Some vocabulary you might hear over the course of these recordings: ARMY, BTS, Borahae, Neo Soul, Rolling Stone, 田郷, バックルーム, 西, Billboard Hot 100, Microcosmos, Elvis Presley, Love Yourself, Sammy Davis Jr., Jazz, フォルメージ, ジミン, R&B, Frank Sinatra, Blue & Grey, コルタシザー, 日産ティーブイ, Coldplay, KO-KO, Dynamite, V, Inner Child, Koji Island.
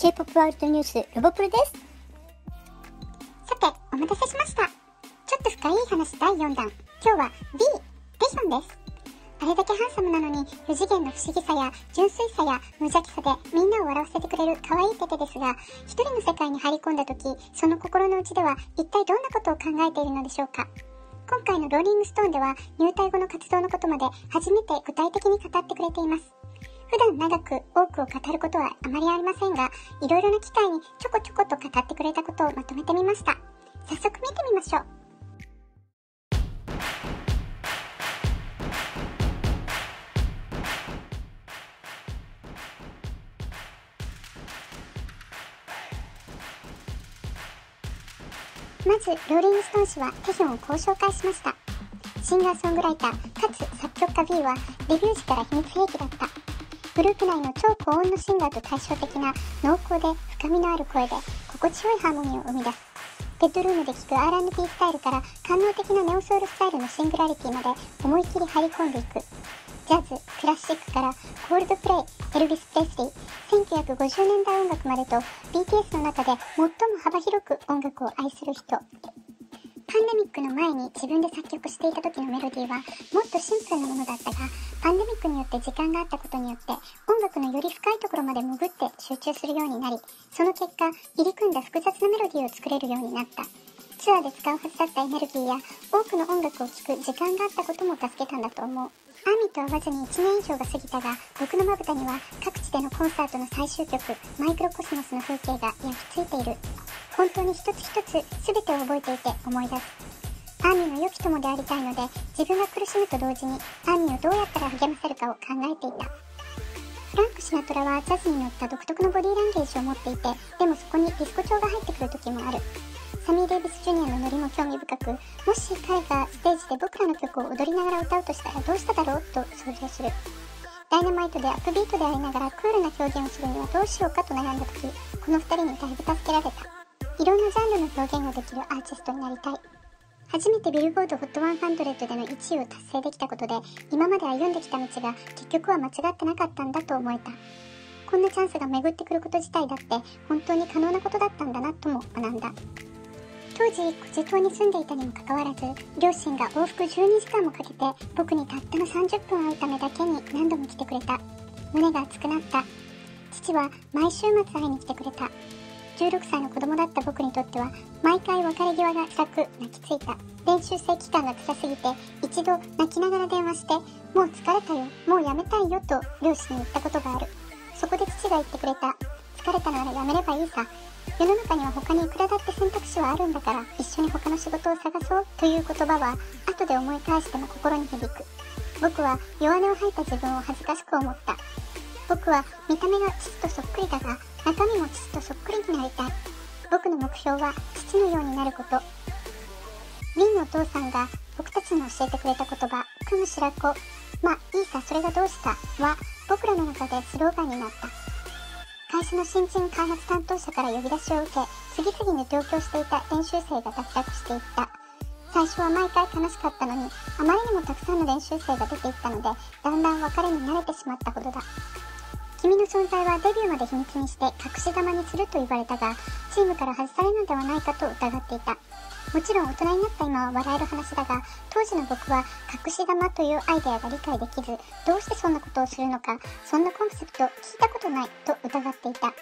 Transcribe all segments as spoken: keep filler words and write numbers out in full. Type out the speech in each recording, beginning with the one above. K-ポップ ワールドニュースロボプルです。さて、お待たせしました。ちょっと深い話だいよんだん、今日は V、V さんです。あれだけハンサムなのに不次元の不思議さや純粋さや無邪気さでみんなを笑わせてくれる可愛いテテですが、一人の世界に入り込んだ時、その心の内では一体どんなことを考えているのでしょうか。今回のローリングストーンでは入隊後の活動のことまで初めて具体的に語ってくれています。普段長く多くを語ることはあまりありませんが、いろいろな機会にちょこちょこと語ってくれたことをまとめてみました。早速見てみましょう。まず、ローリングストーン氏はテヒョンをこう紹介しました。シンガーソングライター、かつ作曲家 V はデビュー時から秘密兵器だった。グループ内の超高音のシンガーと対照的な濃厚で深みのある声で心地よいハーモニーを生み出す。ベッドルームで聴く アールアンドビー スタイルから官能的なネオソウルスタイルのシングラリティまで思い切り入り込んでいく。ジャズ、クラシックからコールドプレイ、エルヴィス・プレスリー、せんきゅうひゃくごじゅうねんだい音楽までと ビーティーエス の中で最も幅広く音楽を愛する人。パンデミックの前に自分で作曲していた時のメロディーはもっとシンプルなものだったが、パンデミックによって時間があったことによって音楽のより深いところまで潜って集中するようになり、その結果入り組んだ複雑なメロディーを作れるようになった。ツアーで使うはずだったエネルギーや多くの音楽を聴く時間があったことも助けたんだと思う。アーミーと会わずにいちねんいじょうが過ぎたが、僕のまぶたには各地でのコンサートの最終曲「マイクロコスモス」の風景が焼き付いている。本当に一つ一つ全てを覚えていて思い出す。アーミーの良き友でありたいので、自分が苦しむと同時にアーミーをどうやったら励ませるかを考えていた。フランク・シナトラはジャズに乗った独特のボディーランゲージを持っていて、でもそこにディスコ調が入ってくる時もある。サミー・デイビス・ジュニアのノリも興味深く、もし彼がステージで僕らの曲を踊りながら歌うとしたらどうしただろうと想像する。ダイナマイトでアップビートでありながらクールな表現をするにはどうしようかと悩んだ時、このふたりにだいぶ助けられた。いろんなジャンルの表現ができるアーティストになりたい。初めてビルボード ホットハンドレッド でのいちいを達成できたことで、今まで歩んできた道が結局は間違ってなかったんだと思えた。こんなチャンスが巡ってくること自体だって本当に可能なことだったんだなとも学んだ。当時、コジ島に住んでいたにもかかわらず、両親が往復じゅうにじかんもかけて僕にたったのさんじゅっぷん会うためだけに何度も来てくれた。胸が熱くなった。父は毎週末会いに来てくれた。じゅうろくさいの子供だった僕にとっては毎回別れ際が辛く泣きついた。練習生期間が辛すぎて一度泣きながら電話して、もう疲れたよ、もうやめたいよと両親に言ったことがある。そこで父が言ってくれた。疲れたならやめればいいさ、世の中には他にいくらだって選択肢はあるんだから、一緒に他の仕事を探そうという言葉は後で思い返しても心に響く。僕は弱音を吐いた自分を恥ずかしく思った。僕は見た目が父とそっくりだが、中身も父とそっくりになりたい。僕の目標は父のようになること。リンのお父さんが僕たちに教えてくれた言葉、くむしらこ、まあいいさそれがどうしたは僕らの中でスローガンになった。会社の新人開発担当者から呼び出しを受け、次々に上京していた練習生が脱落していった。最初は毎回悲しかったのに、あまりにもたくさんの練習生が出ていったので、だんだん別れに慣れてしまったほどだ。君の存在はデビューまで秘密にして隠し玉にすると言われたが、チームから外されるのではないかと疑っていた。もちろん大人になった今は笑える話だが、当時の僕は隠し玉というアイデアが理解できず、どうしてそんなことをするのか、そんなコンセプト聞いたことないと疑っていた。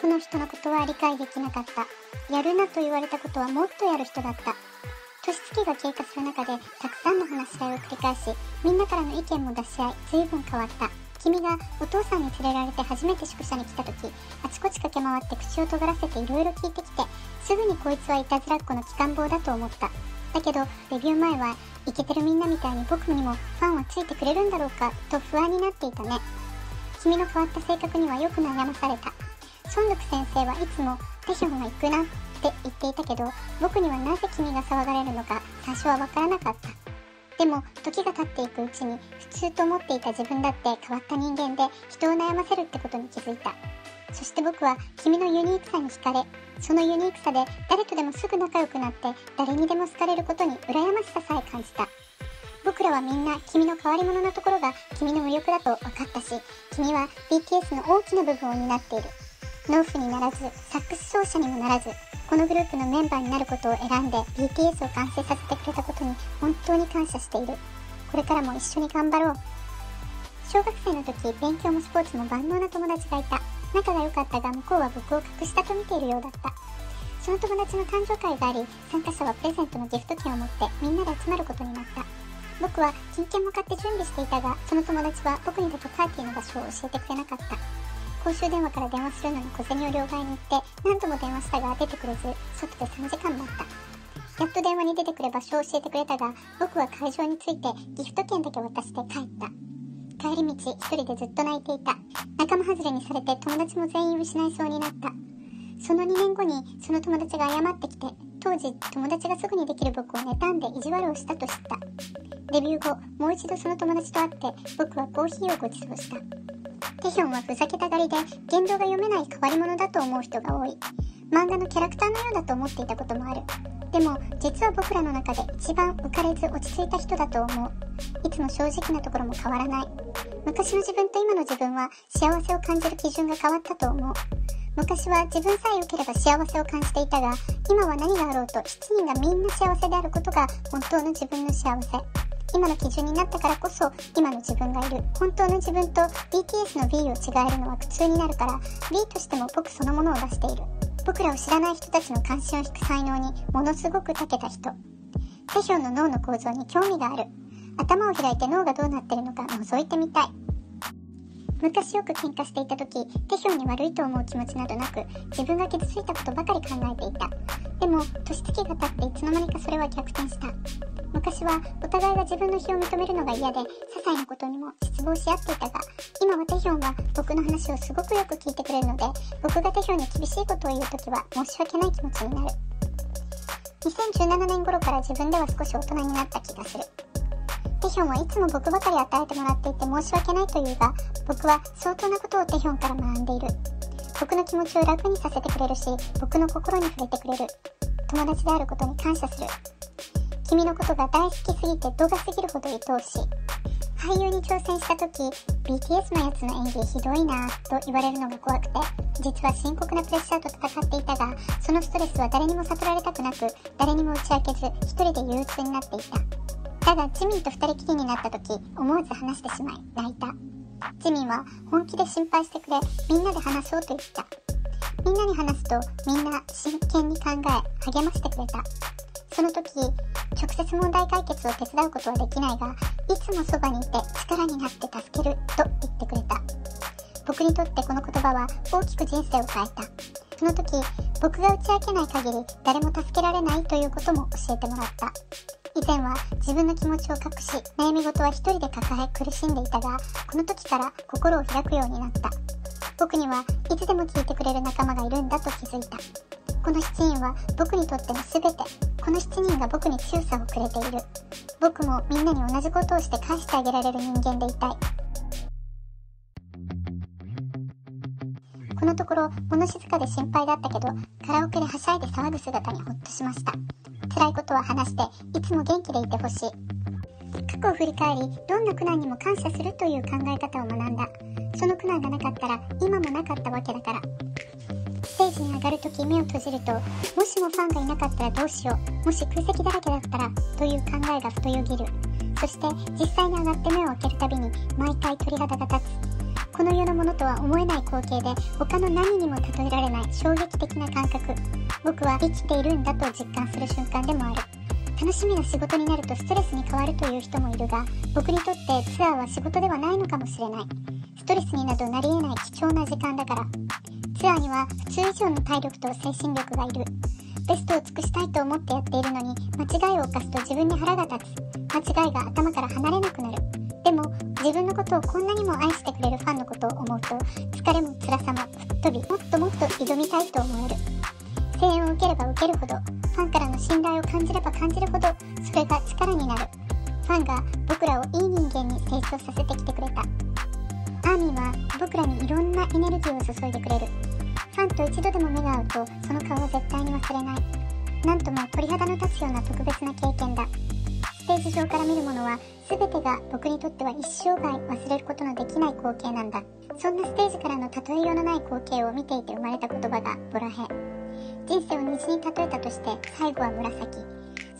この人のことは理解できなかった。やるなと言われたことはもっとやる人だった。年月が経過する中でたくさんの話し合いを繰り返し、みんなからの意見も出し合い、随分変わった。君がお父さんに連れられて初めて宿舎に来た時、あちこち駆け回って口を尖らせていろいろ聞いてきて、すぐにこいつはいたずらっ子の機関棒だと思った。だけどデビュー前はイケてるみんなみたいに僕にもファンはついてくれるんだろうかと不安になっていたね。君の変わった性格にはよく悩まされた。ソンドク先生はいつもテヒョンが行くなって言っていたけど、僕にはなぜ君が騒がれるのか最初は分からなかった。でも時が経っていくうちに普通と思っていた自分だって変わった人間で人を悩ませるってことに気づいた。そして僕は君のユニークさに惹かれ、そのユニークさで誰とでもすぐ仲良くなって誰にでも好かれることに羨ましささえ感じた。僕らはみんな君の変わり者のところが君の魅力だと分かったし、君は ビーティーエス の大きな部分を担っている。農夫にならず、サックス奏者にもならず、このグループのメンバーになることを選んで ビーティーエス を完成させてくれたことに本当に感謝している。これからも一緒に頑張ろう。小学生の時、勉強もスポーツも万能な友達がいた。仲が良かったが、向こうは僕を隠したと見ているようだった。その友達の誕生会があり、参加者はプレゼントのギフト券を持ってみんなで集まることになった。僕は金券も買って準備していたが、その友達は僕にだけパーティーの場所を教えてくれなかった。公衆電話から電話するのに小銭を両替に行って何度も電話したが出てくれず、外でさんじかん待った。やっと電話に出てくれ場所を教えてくれたが、僕は会場に着いてギフト券だけ渡して帰った。帰り道一人でずっと泣いていた。仲間外れにされて友達も全員失いそうになった。そのにねんごにその友達が謝ってきて、当時友達がすぐにできる僕を妬んで意地悪をしたと知った。デビュー後、もう一度その友達と会って僕はコーヒーをご馳走した。テヒョンはふざけたがりで言動が読めない変わり者だと思う人が多い。漫画のキャラクターのようだと思っていたこともある。でも実は僕らの中で一番浮かれず落ち着いた人だと思う。いつも正直なところも変わらない。昔の自分と今の自分は幸せを感じる基準が変わったと思う。昔は自分さえ良ければ幸せを感じていたが、今は何があろうとしちにんがみんな幸せであることが本当の自分の幸せ。今の基準になったからこそ今の自分がいる。本当の自分と ビーティーエス の V を違えるのは苦痛になるから、 V としても僕そのものを出している。僕らを知らない人たちの関心を引く才能にものすごく長けた人。テヒョンの脳の構造に興味がある。頭を開いて脳がどうなってるのか覗いてみたい。昔よく喧嘩していた時、テヒョンに悪いと思う気持ちなどなく、自分が傷ついたことばかり考えていた。でも年月が経っていつの間にかそれは逆転した。昔はお互いが自分の非を認めるのが嫌で、些細なことにも失望し合っていたが、今はテヒョンが僕の話をすごくよく聞いてくれるので、僕がテヒョンに厳しいことを言うときは申し訳ない気持ちになる。にせんじゅうななねん頃から自分では少し大人になった気がする。テヒョンはいつも僕ばかり与えてもらっていて申し訳ないというが、僕は相当なことをテヒョンから学んでいる。僕の気持ちを楽にさせてくれるし、僕の心に触れてくれる。友達であることに感謝する。君のことが大好きすぎて動画すぎるほど愛おしい。俳優に挑戦した時、 ビーティーエス のやつの演技ひどいなぁと言われるのが怖くて、実は深刻なプレッシャーと戦っていたが、そのストレスは誰にも悟られたくなく、誰にも打ち明けず一人で憂鬱になっていた。だがジミンとふたりきりになった時、思わず話してしまい泣いた。ジミンは本気で心配してくれ、みんなで話そうと言った。みんなに話すとみんな真剣に考え励ましてくれた。その時、直接問題解決を手伝うことはできないが、いつもそばにいて力になって助けると言ってくれた。僕にとってこの言葉は大きく人生を変えた。その時、僕が打ち明けない限り誰も助けられないということも教えてもらった。以前は自分の気持ちを隠し、悩み事は一人で抱え苦しんでいたが、この時から心を開くようになった。僕にはいつでも聞いてくれる仲間がいるんだと気づいた。このしちにんは僕にとっての全て。このしちにんが僕に強さをくれている。僕もみんなに同じことをして返してあげられる人間でいたい。このところ物静かで心配だったけど、カラオケではしゃいで騒ぐ姿にほっとしました。辛いことは話して、いつも元気でいてほしい。過去を振り返り、どんな苦難にも感謝するという考え方を学んだ。その苦難がなかったら今もなかったわけだから。ステージに上がるとき目を閉じると、もしもファンがいなかったらどうしよう、もし空席だらけだったらという考えがふとよぎる。そして実際に上がって目を開けるたびに毎回鳥肌が立つ。この世のものとは思えない光景で、他の何にも例えられない衝撃的な感覚。僕は生きているんだと実感する瞬間でもある。楽しみな仕事になるとストレスに変わるという人もいるが、僕にとってツアーは仕事ではないのかもしれない。ストレスになどなり得ない貴重な時間だから。ツアーには普通以上の体力と精神力がいる。ベストを尽くしたいと思ってやっているのに、間違いを犯すと自分に腹が立つ。間違いが頭から離れなくなる。でも自分のことをこんなにも愛してくれるファンのことを思うと、疲れも辛さも吹っ飛び、もっともっと挑みたいと思える。声援を受ければ受けるほど、ファンからの信頼を感じれば感じるほど、それが力になる。フファンが僕らをいい人間に成長させてきてくれた。アーミーは僕らにいろんなエネルギーを注いでくれる。ファンと一度でも目が合うとその顔を絶対に忘れない。なんとも鳥肌の立つような特別な経験だ。ステージ上から見るものは全てが僕にとっては一生涯忘れることのできない光景なんだ。そんなステージからの例えようのない光景を見ていて生まれた言葉がボラヘ。人生を虹に例えたとして最後は紫。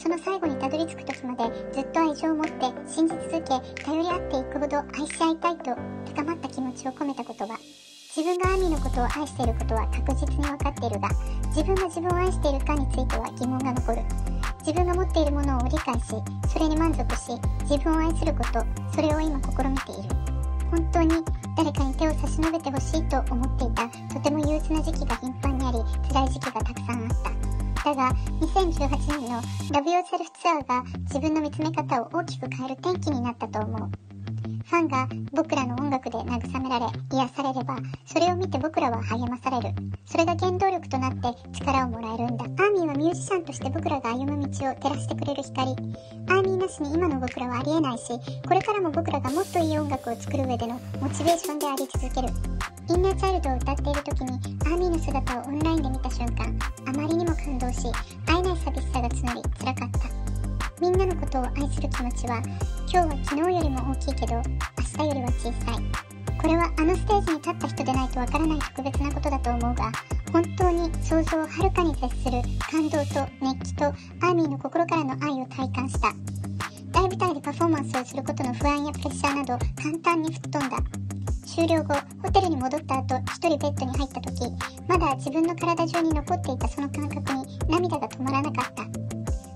その最後にたどり着く時までずっと愛情を持って信じ続け頼り合っていくほど愛し合いたいと高まった気持ちを込めた言葉。自分がアーミーのことを愛していることは確実に分かっているが、自分が自分を愛しているかについては疑問が残る。自分が持っているものを理解し、それに満足し、自分を愛すること、それを今試みている。本当に誰かに手を差し伸べてほしいと思っていたとても憂鬱な時期が頻繁にあり、辛い時期がたくさんあった。だがにせんじゅうはちねんの「Love Yourself」ツアーが自分の見つめ方を大きく変える転機になったと思う。ファンが僕らの音楽で慰められ癒されれば、それを見て僕らは励まされる。それが原動力となって力をもらえるんだ。アーミーはミュージシャンとして僕らが歩む道を照らしてくれる光。アーミーなしに今の僕らはありえないし、これからも僕らがもっといい音楽を作る上でのモチベーションであり続ける。インナーチャイルドを歌っている時にアーミーの姿をオンラインで見た瞬間、あまりにも感動し、会えない寂しさが募り辛かった。みんなのことを愛する気持ちは今日は昨日よりも大きいけど明日よりは小さい。これはあのステージに立った人でないとわからない特別なことだと思うが、本当に想像をはるかに絶する感動と熱気とアーミーの心からの愛を体感した。大舞台でパフォーマンスをすることの不安やプレッシャーなど簡単に吹っ飛んだ。終了後ホテルに戻った後、一人ベッドに入った時、まだ自分の体中に残っていたその感覚に涙が止まらなかった。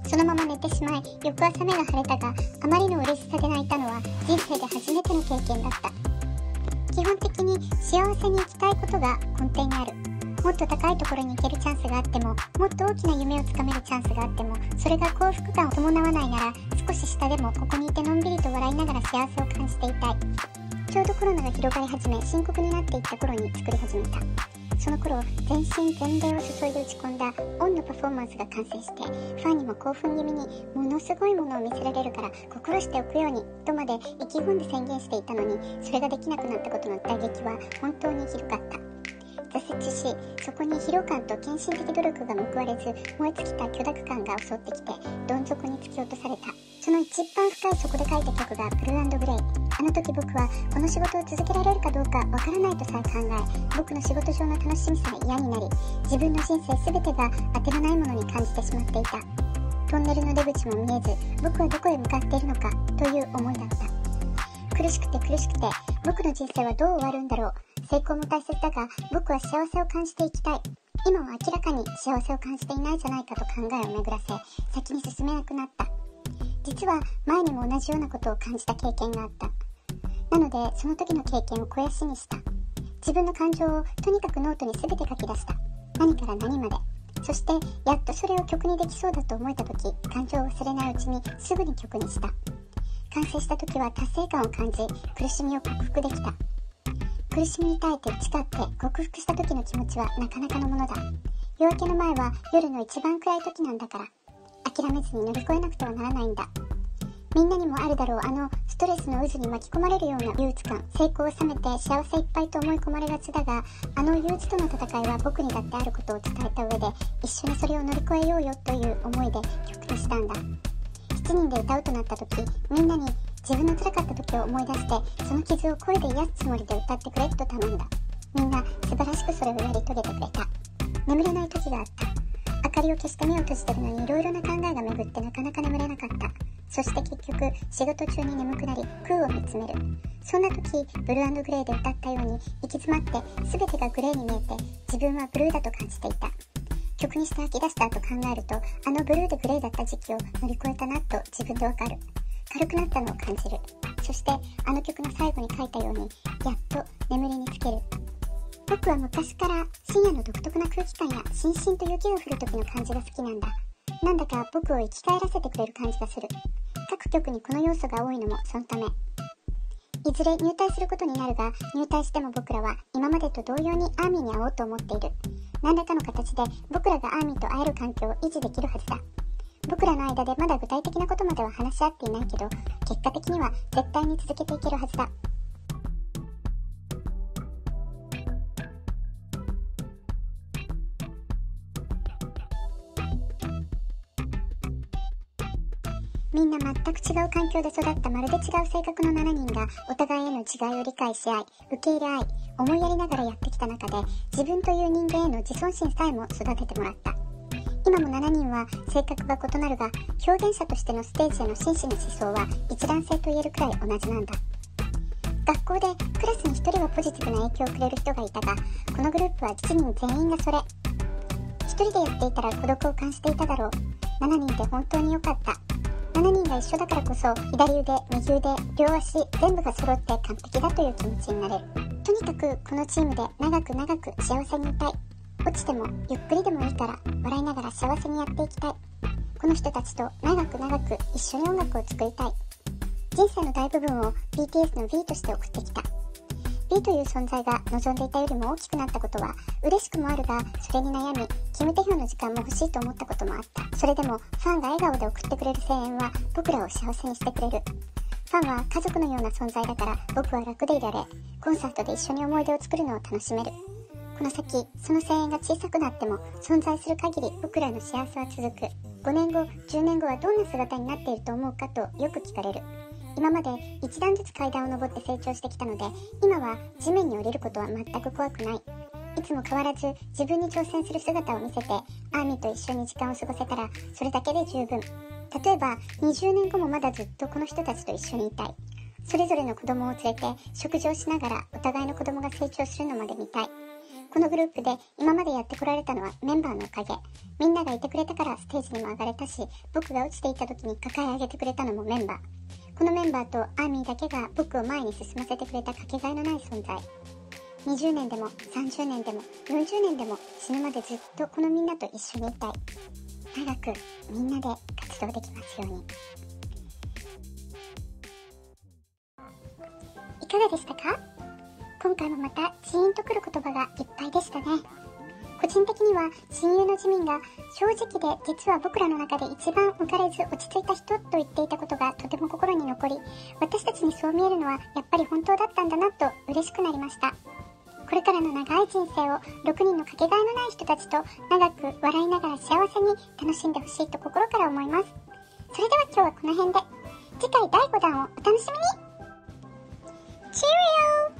そのまま寝てしまい、翌朝目が晴れたが、あまりの嬉しさで泣いたのは人生で初めての経験だった。基本的に幸せに生きたいことが根底にある。もっと高いところに行けるチャンスがあっても、もっと大きな夢をつかめるチャンスがあっても、それが幸福感を伴わないなら、少し下でもここにいてのんびりと笑いながら幸せを感じていたい。ちょうどコロナが広がり始め深刻になっていった頃に作り始めた。その頃全身全霊を注いで打ち込んだオンのパフォーマンスが完成して、ファンにも興奮気味にものすごいものを見せられるから心しておくようにとまで意気込んで宣言していたのに、それができなくなったことの打撃は本当にひどかった。挫折し、そこに疲労感と献身的努力が報われず、燃え尽きた虚濁感が襲ってきてどん底に突き落とされた。その一番深い底で書いた曲がブルー&グレイ。あの時僕はこの仕事を続けられるかどうかわからないとさえ考え、僕の仕事上の楽しみさえ嫌になり、自分の人生全てが当てのないものに感じてしまっていた。トンネルの出口も見えず、僕はどこへ向かっているのかという思いだった。苦しくて苦しくて、僕の人生はどう終わるんだろう。成功も大切だが、僕は幸せを感じていきたい。今は明らかに幸せを感じていないじゃないかと考えを巡らせ、先に進めなくなった。実は前にも同じようなことを感じた経験があった。なのでその時の経験を肥やしにした。自分の感情をとにかくノートに全て書き出した。何から何まで。そしてやっとそれを曲にできそうだと思えた時、感情を忘れないうちにすぐに曲にした。完成した時は達成感を感じ、苦しみを克服できた。苦しみに耐えて誓って克服した時の気持ちはなかなかのものだ。夜明けの前は夜の一番暗い時なんだから、諦めずに乗り越えなくてはならないんだ。みんなにもあるだろう、あのストレスの渦に巻き込まれるような憂鬱感。成功を収めて幸せいっぱいと思い込まれがちだが、あの憂鬱との戦いは僕にだってあることを伝えた上で、一緒にそれを乗り越えようよという思いで曲にしたんだ。しちにんで歌うとなった時、みんなに自分の辛かった時を思い出して、その傷を声で癒すつもりで歌ってくれと頼んだ。みんな素晴らしくそれをやり遂げてくれた。眠れない時があった。明かりを消して目を閉じてるのにいろいろな考えが巡ってなかなか眠れなかった。そして結局仕事中に眠くなり空を見つめる。そんな時ブルー&グレーで歌ったように行き詰まって全てがグレーに見えて、自分はブルーだと感じていた。曲にして吐き出した後考えると、あのブルーでグレーだった時期を乗り越えたなと自分でわかる。軽くなったのを感じる。そしてあの曲の最後に書いたように、やっと眠りにつける。僕は昔から深夜の独特な空気感やしんしんと雪が降る時の感じが好きなんだ。なんだか僕を生き返らせてくれる感じがする。各曲にこの要素が多いのもそのため。いずれ入隊することになるが、入隊しても僕らは今までと同様にアーミーに会おうと思っている。何らかの形で僕らがアーミーと会える環境を維持できるはずだ。僕らの間でまだ具体的なことまでは話し合っていないけど、結果的には絶対に続けていけるはずだ。みんな全く違う環境で育ったまるで違う性格のななにんがお互いへの違いを理解し合い、受け入れ合い、思いやりながらやってきた中で、自分という人間への自尊心さえも育ててもらった。今もななにんは性格が異なるが、表現者としてのステージへの真摯な思想は一貫性と言えるくらい同じなんだ。学校でクラスにひとりはポジティブな影響をくれる人がいたが、このグループはしちにん全員がそれ。ひとりでやっていたら孤独を感じていただろう。ななにんって本当に良かった。ななにんが一緒だからこそ、左腕、右腕、両足全部が揃って完璧だという気持ちになれる。とにかくこのチームで長く長く幸せにいたい。落ちてもゆっくりでもいいから笑いながら幸せにやっていきたい。この人たちと長く長く一緒に音楽を作りたい。人生の大部分を ビーティーエス の V として送ってきた。 V という存在が望んでいたよりも大きくなったことは嬉しくもあるが、それに悩み決め手表の時間も欲しいと思ったこともあった。それでもファンが笑顔で送ってくれる声援は僕らを幸せにしてくれる。ファンは家族のような存在だから、僕は楽でいられ、コンサートで一緒に思い出を作るのを楽しめる。この先、その声援が小さくなっても存在する限り僕らの幸せは続く。ごねんご、じゅうねんごはどんな姿になっていると思うかとよく聞かれる。今まで一段ずつ階段を上って成長してきたので、今は地面に降りることは全く怖くない。いつも変わらず自分に挑戦する姿を見せて、アーミーと一緒に時間を過ごせたらそれだけで十分。例えばにじゅうねんごもまだずっとこの人たちと一緒にいたい。それぞれの子供を連れて食事をしながらお互いの子供が成長するのまで見たい。このグループで今までやってこられたのはメンバーのおかげ。みんながいてくれたからステージにも上がれたし、僕が落ちていた時に抱え上げてくれたのもメンバー。このメンバーとアーミーだけが僕を前に進ませてくれたかけがえのない存在。にじゅうねんでもさんじゅうねんでもよんじゅうねんでも死ぬまでずっとこのみんなと一緒にいたい。長くみんなで活動できますように。いかがでしたか？今回もまたシーンとくる言葉がいっぱいでしたね。個人的には親友のジミンが正直で実は僕らの中で一番浮かれず落ち着いた人と言っていたことがとても心に残り、私たちにそう見えるのはやっぱり本当だったんだなと嬉しくなりました。これからの長い人生をろくにんのかけがえのない人たちと長く笑いながら幸せに楽しんでほしいと心から思います。それでは今日はこの辺で、次回だいごだんをお楽しみに。チーリオー。